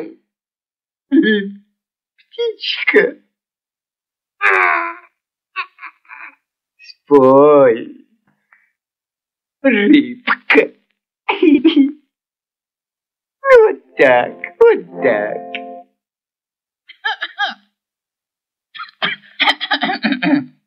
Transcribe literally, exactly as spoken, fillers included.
Ай, птичка, спой, рыбка. Ну вот так, вот так.